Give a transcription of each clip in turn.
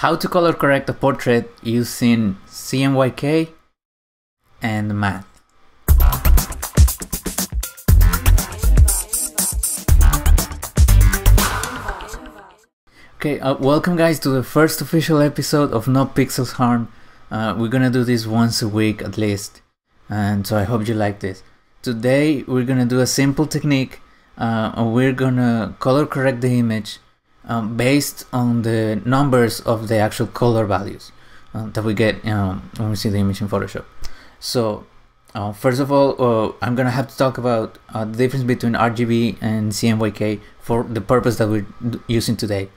How to color correct a portrait using CMYK and math. Okay, welcome guys to the first official episode of No Pixels Harmed. We're gonna do this once a week at least, and so I hope you like this. Today we're gonna do a simple technique. We're gonna color correct the image based on the numbers of the actual color values that we get when we see the image in Photoshop. So first of all, I'm gonna have to talk about the difference between RGB and CMYK for the purpose that we're using today.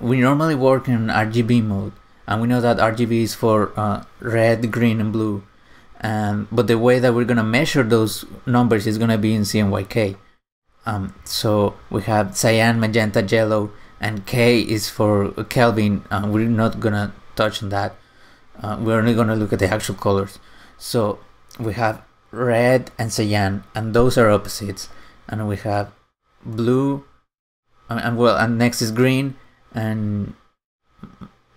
We normally work in RGB mode, and we know that RGB is for red, green and blue, but the way that we're gonna measure those numbers is gonna be in CMYK. So we have cyan, magenta, yellow, and K is for Kelvin. We're not gonna touch on that. We're only gonna look at the actual colors. So we have red and cyan, and those are opposites. And we have blue, and next is green and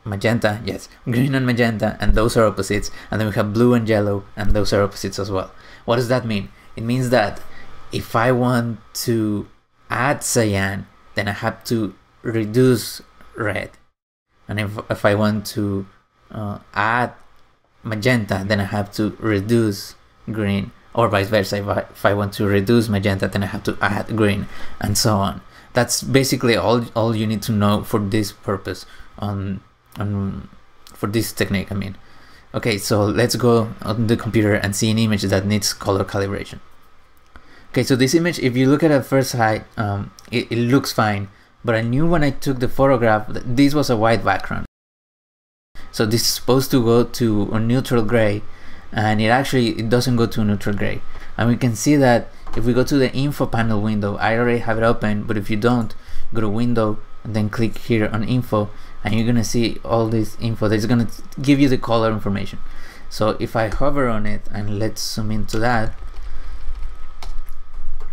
magenta. Yes, green and magenta, and those are opposites. And then we have blue and yellow, and those are opposites as well. What does that mean? It means that if I want to add cyan, then I have to reduce red, and if I want to add magenta, then I have to reduce green, or vice versa. If I want to reduce magenta, then I have to add green, and so on. That's basically all you need to know for this purpose, for this technique, I mean. Okay, so let's go on the computer and see an image that needs color calibration. Okay, so this image, if you look at it at first sight, it looks fine, but I knew when I took the photograph that this was a white background. So this is supposed to go to a neutral gray, and it doesn't go to a neutral gray. And we can see that if we go to the info panel window, I already have it open, but if you don't, go to window and then click here on info, and you're gonna see all this info that's gonna give you the color information. So if I hover on it, and let's zoom into that,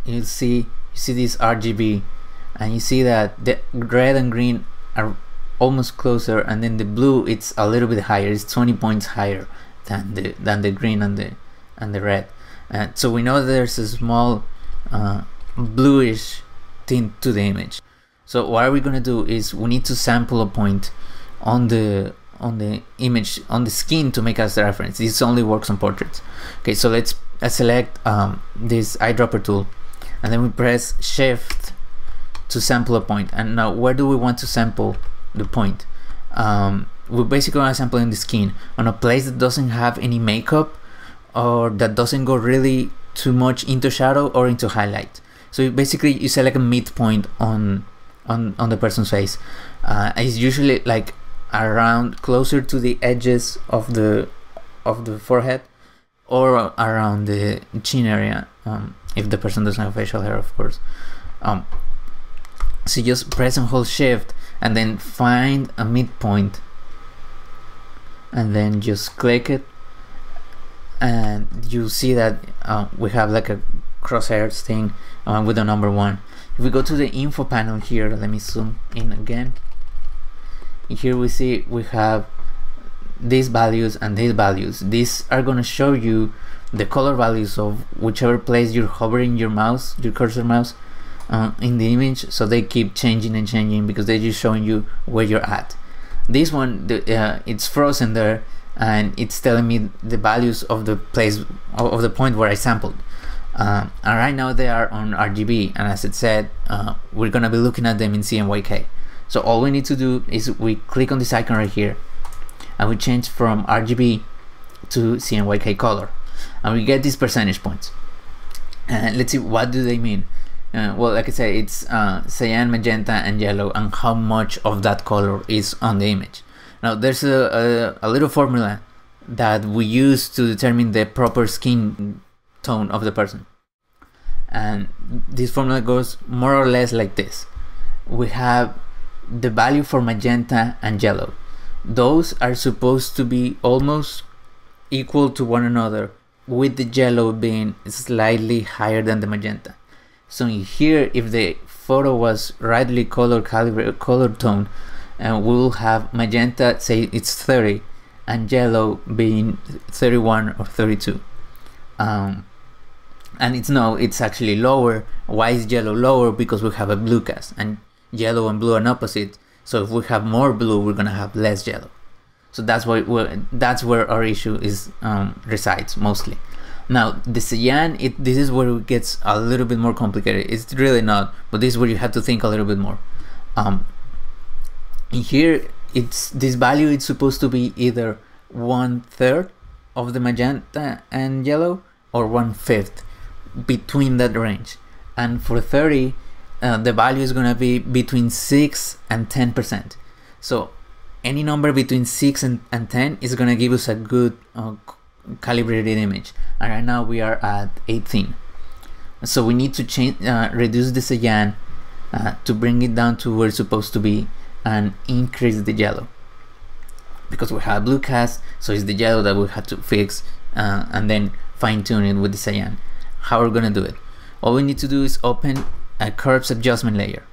you see this RGB, and you see that the red and green are almost closer, and then the blue, it's a little bit higher. It's 20 points higher than the green and the red. So we know there's a small bluish tint to the image. So what we're gonna do is we need to sample a point on the image, on the skin, to make us the reference. This only works on portraits. Okay, so let's select this eyedropper tool, and then we press shift to sample a point. And now, where do we want to sample the point? We're basically going to sample in the skin, on a place that doesn't have any makeup, or that doesn't go really too much into shadow or into highlight. So basically you select a midpoint on the person's face. It's usually like around, closer to the edges of the forehead, or around the chin area, if the person doesn't have facial hair, of course. So just press and hold shift, and then find a midpoint, and then just click it, and you see that we have like a crosshairs thing with the number 1. If we go to the info panel here, let me zoom in again. Here we see we have these values and these values. These are going to show you the color values of whichever place you're hovering your mouse, your cursor mouse, in the image. So they keep changing and changing because they're just showing you where you're at. This one, it's frozen there, and it's telling me the values of the place, of the point where I sampled. And right now they are on RGB, and as it said, we're going to be looking at them in CMYK. So all we need to do is we click on this icon right here, and we change from RGB to CMYK color, and we get these percentage points. And let's see, what do they mean? Well, like I said, it's cyan, magenta and yellow, and how much of that color is on the image. Now there's a little formula that we use to determine the proper skin tone of the person, and this formula goes more or less like this. We have the value for magenta and yellow. Those are supposed to be almost equal to one another, with the yellow being slightly higher than the magenta. So in here, if the photo was rightly color toned, and we'll have magenta, say it's 30, and yellow being 31 or 32. And it's actually lower. Why is yellow lower? Because we have a blue cast, and yellow and blue are opposite. So if we have more blue, we're gonna have less yellow. So that's why that's where our issue is resides mostly. Now the cyan, this is where it gets a little bit more complicated. It's really not, but this is where you have to think a little bit more. Here, this value is supposed to be either 1/3 of the magenta and yellow, or 1/5, between that range. And for 30, the value is gonna be between 6 and 10%. So any number between 6 and 10 is gonna give us a good calibrated image. And right now we are at 18. So we need to change, reduce the cyan to bring it down to where it's supposed to be, and increase the yellow. Because we have blue cast, so it's the yellow that we have to fix, and then fine-tune it with the cyan. How we're gonna do it? All we need to do is open a curves adjustment layer.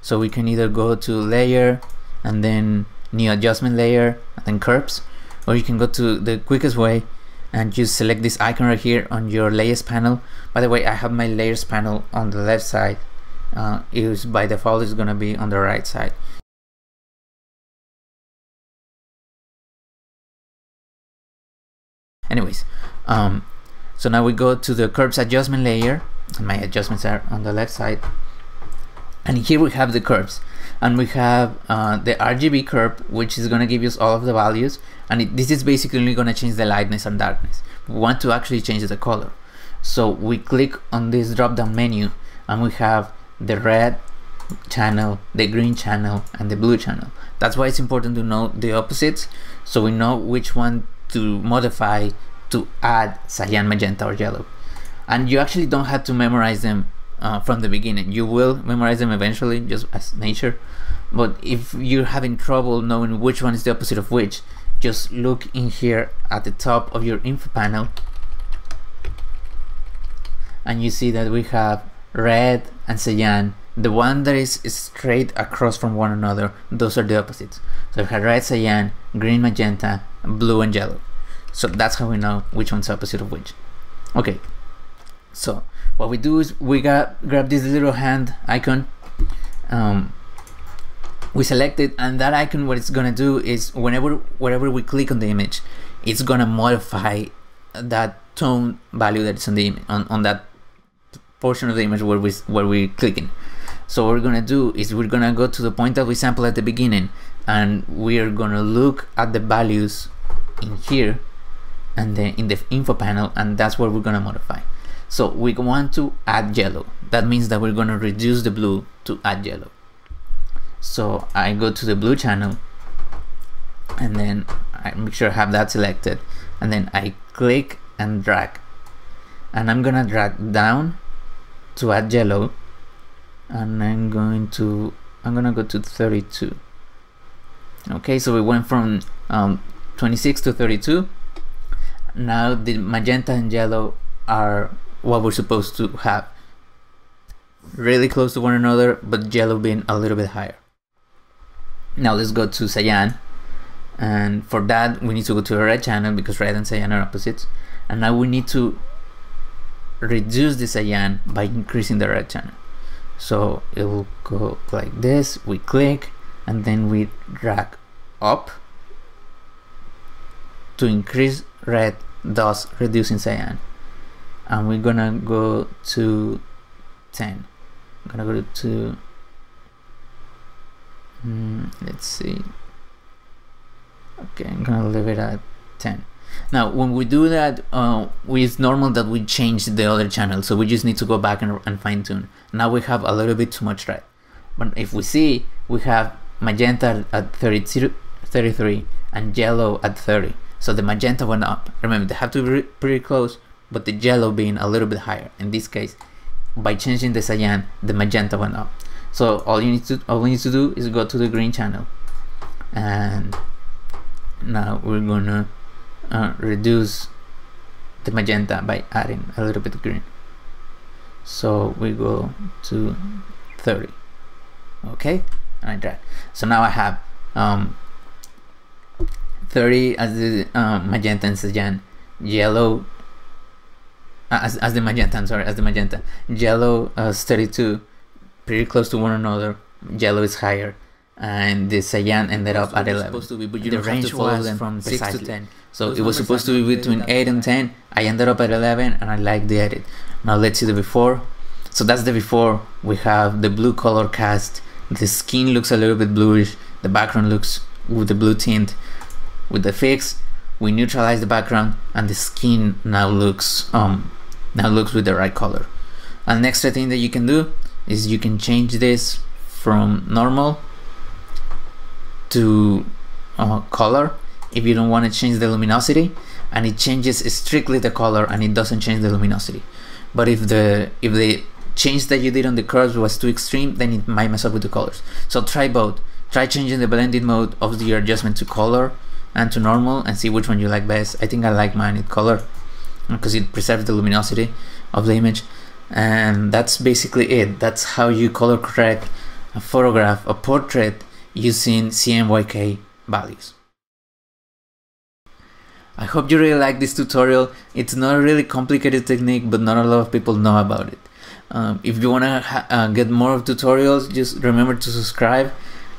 So we can either go to layer and then new adjustment layer and then curves, or you can go to the quickest way and just select this icon right here on your layers panel. By the way, I have my layers panel on the left side. It is by default, it's gonna be on the right side. Anyways, so now we go to the curves adjustment layer, and my adjustments are on the left side, and here we have the curves, and we have the RGB curve, which is gonna give us all of the values, and this is basically gonna change the lightness and darkness. We want to actually change the color, so we click on this drop-down menu, and we have the red channel, the green channel, and the blue channel. That's why it's important to know the opposites, so we know which one to modify to add cyan, magenta, or yellow. And you actually don't have to memorize them from the beginning. You will memorize them eventually, just as nature. But if you're having trouble knowing which one is the opposite of which, just look in here at the top of your info panel, and you see that we have red and cyan. The one that is straight across from one another, those are the opposites. So we have red, cyan, green, magenta, blue, and yellow. So that's how we know which one's opposite of which. Okay, so what we do is we grab this little hand icon, we select it, and that icon, what it's gonna do is wherever we click on the image, it's gonna modify that tone value that's on the image, on that portion of the image where we're clicking. So what we're gonna do is we're gonna go to the point that we sampled at the beginning, and we're gonna look at the values in here and then in the info panel, and that's where we're gonna modify. So we want to add yellow. That means that we're gonna reduce the blue to add yellow. So I go to the blue channel, and then I make sure I have that selected, and then I click and drag, and I'm gonna drag down to add yellow, and I'm gonna go to 32. Okay, so we went from 26 to 32. Now the magenta and yellow are what we're supposed to have, really close to one another, but yellow being a little bit higher. Now let's go to cyan, and for that we need to go to a red channel, because red and cyan are opposites, and now we need to reduce the cyan by increasing the red channel. So it will go like this, we click, and then we drag up to increase red, thus reducing cyan. And we're gonna go to 10. I'm gonna go to, let's see. Okay, I'm gonna leave it at 10. Now, when we do that, it's normal that we change the other channel, so we just need to go back and fine-tune. Now we have a little bit too much red. But if we see, we have magenta at 33 and yellow at 30. So the magenta went up. Remember, they have to be pretty close, but the yellow being a little bit higher. In this case, by changing the cyan, the magenta went up. So all we need to do is go to the green channel. And now we're gonna reduce the magenta by adding a little bit of green. So we go to 30. Okay, and I drag. So now I have magenta and cyan, yellow as the magenta, yellow is 32, pretty close to one another. Yellow is higher, and the cyan ended up at 11. The range was from 6 to 10, so it was supposed to be between 8 and 10. I ended up at 11, and I like the edit. Now let's see the before. So that's the before. We have the blue color cast. The skin looks a little bit bluish. The background looks with the blue tint. With the fix, we neutralize the background, and the skin now looks with the right color. And the extra thing that you can do is you can change this from normal to color if you don't want to change the luminosity, and it changes strictly the color and it doesn't change the luminosity. But if the change that you did on the curves was too extreme, then it might mess up with the colors. So try both. Try changing the blended mode of your adjustment to color and to normal and see which one you like best. I think I like mine in color because it preserves the luminosity of the image. And that's basically it. That's how you color correct a photograph, a portrait, using CMYK values. I hope you really like this tutorial. It's not a really complicated technique, but not a lot of people know about it. If you want to get more tutorials, just remember to subscribe.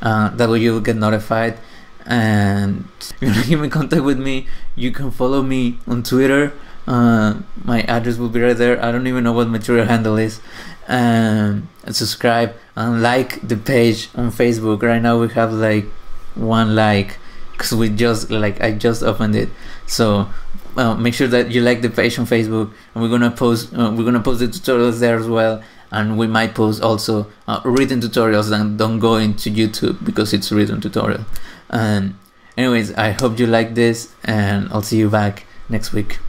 That way you'll get notified. And if you want to get in contact with me, you can follow me on Twitter. My address will be right there. I don't even know what my Twitter handle is. And subscribe and like the page on Facebook. Right now we have like one like, because we just I just opened it. So make sure that you like the page on Facebook, and we're gonna post the tutorials there as well. And we might post also written tutorials that don't go into YouTube because it's a written tutorial. And anyways, I hope you like this, and I'll see you back next week.